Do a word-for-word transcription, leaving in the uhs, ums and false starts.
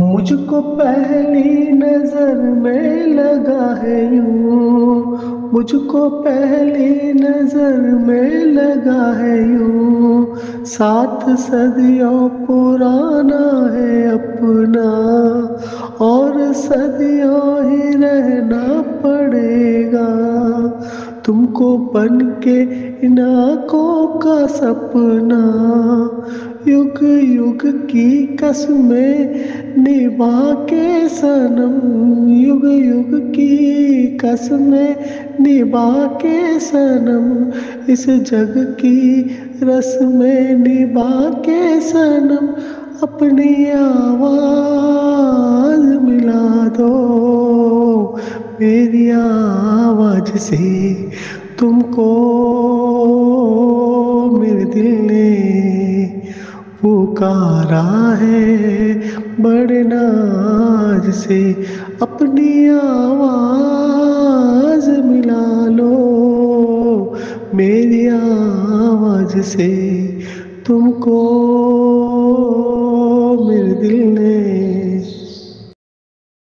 मुझको पहली नजर में लगा है यूं, मुझको पहली नजर में लगा है यूं, सात सदियों पुराना है अपना और सदियों ही रहना पड़ेगा। तुमको बन के इन आँखों का सपना युग युग की कसमें निभा के सनम, युग युग की कसमें निभा के सनम, इस जग की रस्में निभा के सनम, अपनी आवाज़ मिला दो मेरी आवाज से। तुमको मेरे दिल ने पुकारा है बड़े नाज से, अपनी आवाज मिला लो मेरी आवाज से। तुमको